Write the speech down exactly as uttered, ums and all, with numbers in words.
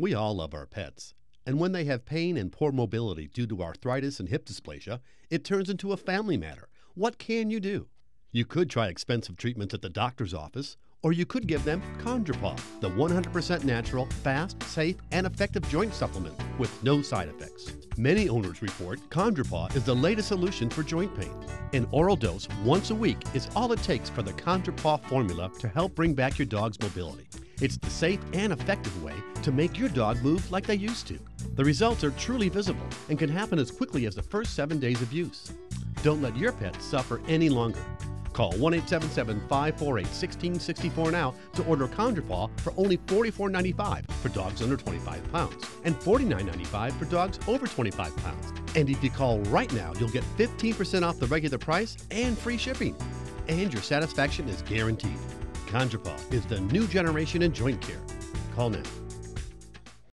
We all love our pets, and when they have pain and poor mobility due to arthritis and hip dysplasia, it turns into a family matter. What can you do? You could try expensive treatments at the doctor's office, or you could give them Chondropaw, the one hundred percent natural, fast, safe, and effective joint supplement with no side effects. Many owners report Chondropaw is the latest solution for joint pain. An oral dose once a week is all it takes for the Chondropaw formula to help bring back your dog's mobility. It's the safe and effective way to make your dog move like they used to. The results are truly visible and can happen as quickly as the first seven days of use. Don't let your pet suffer any longer. Call one eight seven seven, five four eight, one six six four now to order Chondropaw for only forty-four ninety-five for dogs under twenty-five pounds and forty-nine ninety-five for dogs over twenty-five pounds. And if you call right now, you'll get fifteen percent off the regular price and free shipping. And your satisfaction is guaranteed. Chondropaw is the new generation in joint care. Call now.